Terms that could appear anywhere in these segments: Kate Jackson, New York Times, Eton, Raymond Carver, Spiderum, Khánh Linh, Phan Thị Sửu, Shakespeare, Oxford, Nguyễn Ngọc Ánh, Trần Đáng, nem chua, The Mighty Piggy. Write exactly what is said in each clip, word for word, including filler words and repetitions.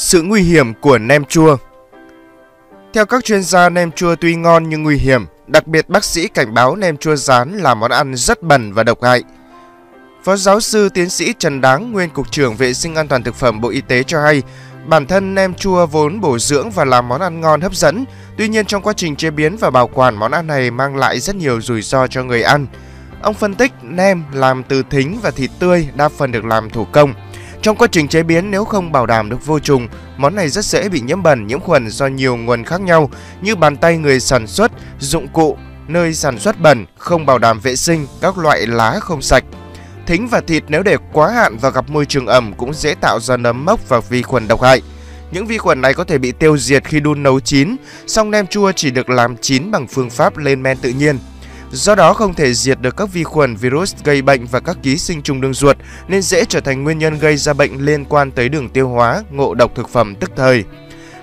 Sự nguy hiểm của nem chua. Theo các chuyên gia, nem chua tuy ngon nhưng nguy hiểm. Đặc biệt, bác sĩ cảnh báo nem chua rán là món ăn rất bẩn và độc hại. Phó giáo sư tiến sĩ Trần Đáng, nguyên Cục trưởng Vệ sinh An toàn Thực phẩm Bộ Y tế cho hay, bản thân nem chua vốn bổ dưỡng và là món ăn ngon hấp dẫn. Tuy nhiên, trong quá trình chế biến và bảo quản, món ăn này mang lại rất nhiều rủi ro cho người ăn. Ông phân tích, nem làm từ thính và thịt tươi, đa phần được làm thủ công. Trong quá trình chế biến, nếu không bảo đảm được vô trùng, món này rất dễ bị nhiễm bẩn, nhiễm khuẩn do nhiều nguồn khác nhau như bàn tay người sản xuất, dụng cụ, nơi sản xuất bẩn, không bảo đảm vệ sinh, các loại lá không sạch. Thính và thịt nếu để quá hạn và gặp môi trường ẩm cũng dễ tạo ra nấm mốc và vi khuẩn độc hại. Những vi khuẩn này có thể bị tiêu diệt khi đun nấu chín, song nem chua chỉ được làm chín bằng phương pháp lên men tự nhiên. Do đó không thể diệt được các vi khuẩn, virus gây bệnh và các ký sinh trùng đường ruột nên dễ trở thành nguyên nhân gây ra bệnh liên quan tới đường tiêu hóa, ngộ độc thực phẩm tức thời.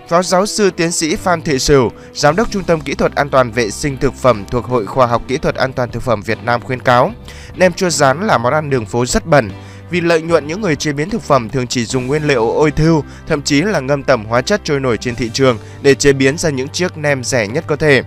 Phó giáo sư tiến sĩ Phan Thị Sửu, Giám đốc Trung tâm Kỹ thuật An toàn Vệ sinh Thực phẩm thuộc Hội Khoa học Kỹ thuật An toàn Thực phẩm Việt Nam khuyến cáo, nem chua rán là món ăn đường phố rất bẩn. Vì lợi nhuận, những người chế biến thực phẩm thường chỉ dùng nguyên liệu ôi thiêu, thậm chí là ngâm tẩm hóa chất trôi nổi trên thị trường để chế biến ra những chiếc nem rẻ nhất có thể.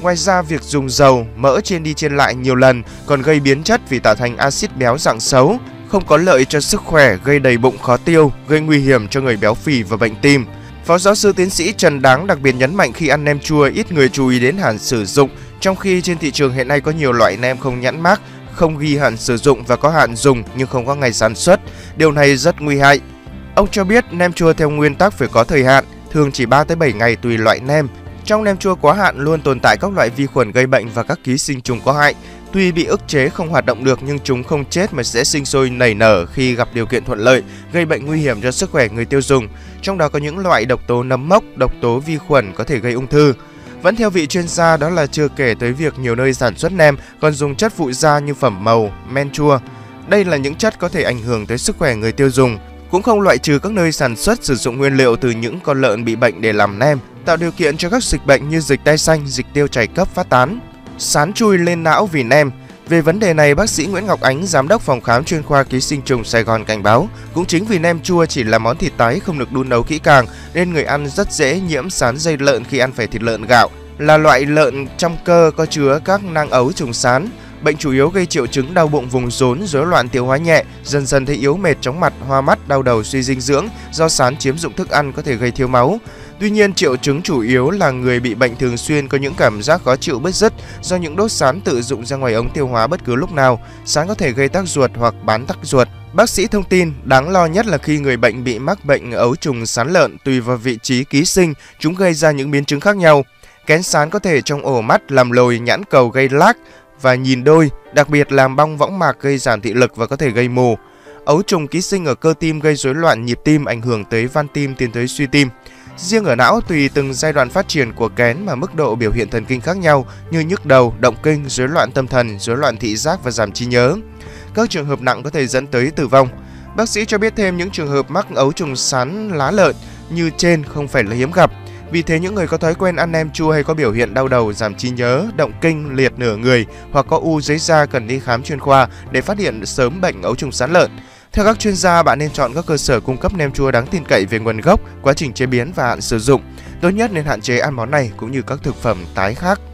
Ngoài ra, việc dùng dầu, mỡ chiên đi chiên lại nhiều lần còn gây biến chất vì tạo thành axit béo dạng xấu, không có lợi cho sức khỏe, gây đầy bụng khó tiêu, gây nguy hiểm cho người béo phì và bệnh tim. Phó giáo sư tiến sĩ Trần Đáng đặc biệt nhấn mạnh khi ăn nem chua, ít người chú ý đến hạn sử dụng, trong khi trên thị trường hiện nay có nhiều loại nem không nhãn mác, không ghi hạn sử dụng và có hạn dùng nhưng không có ngày sản xuất. Điều này rất nguy hại. Ông cho biết nem chua theo nguyên tắc phải có thời hạn, thường chỉ ba tới bảy ngày tùy loại nem. Trong nem chua quá hạn luôn tồn tại các loại vi khuẩn gây bệnh và các ký sinh trùng có hại. Tuy bị ức chế không hoạt động được nhưng chúng không chết mà sẽ sinh sôi nảy nở khi gặp điều kiện thuận lợi, gây bệnh nguy hiểm cho sức khỏe người tiêu dùng. Trong đó có những loại độc tố nấm mốc, độc tố vi khuẩn có thể gây ung thư. Vẫn theo vị chuyên gia, đó là chưa kể tới việc nhiều nơi sản xuất nem còn dùng chất phụ gia như phẩm màu, men chua. Đây là những chất có thể ảnh hưởng tới sức khỏe người tiêu dùng. Cũng không loại trừ các nơi sản xuất sử dụng nguyên liệu từ những con lợn bị bệnh để làm nem, tạo điều kiện cho các dịch bệnh như dịch tai xanh, dịch tiêu chảy cấp phát tán. Sán chui lên não vì nem. Về vấn đề này, bác sĩ Nguyễn Ngọc Ánh, giám đốc phòng khám chuyên khoa ký sinh trùng Sài Gòn cảnh báo, cũng chính vì nem chua chỉ là món thịt tái không được đun nấu kỹ càng nên người ăn rất dễ nhiễm sán dây lợn khi ăn phải thịt lợn gạo, là loại lợn trong cơ có chứa các nang ấu trùng sán. Bệnh chủ yếu gây triệu chứng đau bụng vùng rốn, rối loạn tiêu hóa nhẹ, dần dần thấy yếu mệt, chóng mặt, hoa mắt, đau đầu, suy dinh dưỡng do sán chiếm dụng thức ăn, có thể gây thiếu máu. Tuy nhiên, triệu chứng chủ yếu là người bị bệnh thường xuyên có những cảm giác khó chịu bứt rứt do những đốt sán tự dụng ra ngoài ống tiêu hóa bất cứ lúc nào. Sán có thể gây tắc ruột hoặc bán tắc ruột. Bác sĩ thông tin, đáng lo nhất là khi người bệnh bị mắc bệnh ấu trùng sán lợn, tùy vào vị trí ký sinh, chúng gây ra những biến chứng khác nhau. Kén sán có thể trong ổ mắt, làm lồi, nhãn cầu, gây lác và nhìn đôi, đặc biệt làm bong võng mạc, gây giảm thị lực và có thể gây mù. Ấu trùng ký sinh ở cơ tim gây rối loạn nhịp tim, ảnh hưởng tới van tim, tiến tới suy tim. Riêng ở não, tùy từng giai đoạn phát triển của kén mà mức độ biểu hiện thần kinh khác nhau như nhức đầu, động kinh, rối loạn tâm thần, rối loạn thị giác và giảm trí nhớ. Các trường hợp nặng có thể dẫn tới tử vong. Bác sĩ cho biết thêm những trường hợp mắc ấu trùng sán lá lợn như trên không phải là hiếm gặp. Vì thế, những người có thói quen ăn nem chua hay có biểu hiện đau đầu, giảm trí nhớ, động kinh, liệt nửa người hoặc có u dưới da cần đi khám chuyên khoa để phát hiện sớm bệnh ấu trùng sán lợn. Theo các chuyên gia, bạn nên chọn các cơ sở cung cấp nem chua đáng tin cậy về nguồn gốc, quá trình chế biến và hạn sử dụng. Tốt nhất nên hạn chế ăn món này cũng như các thực phẩm tái khác.